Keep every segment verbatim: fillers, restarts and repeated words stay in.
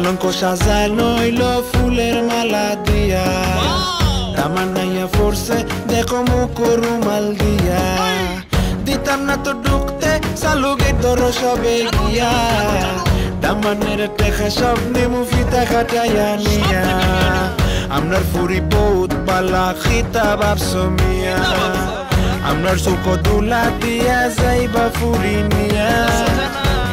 Palonko shazailoi lo fuller maladia, tamanaya forse deco mukuru maldia. Ditam na to dukte saluge toro shabegia, tamanere teha shabni mufita katayania. Amnar furi bout pala khita babsomia, amnar suko dulatia zaiba furinia.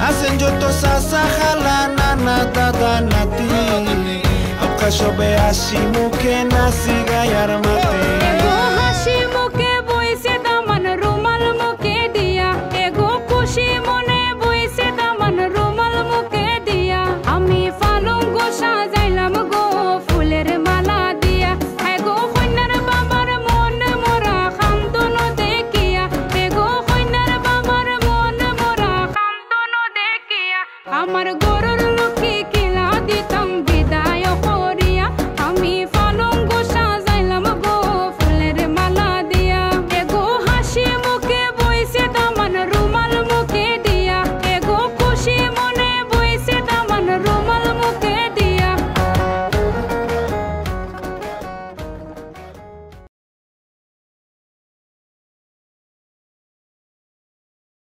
Asen joto sasa halana nata danati, apka shobe ashi muke nasi gayar mate.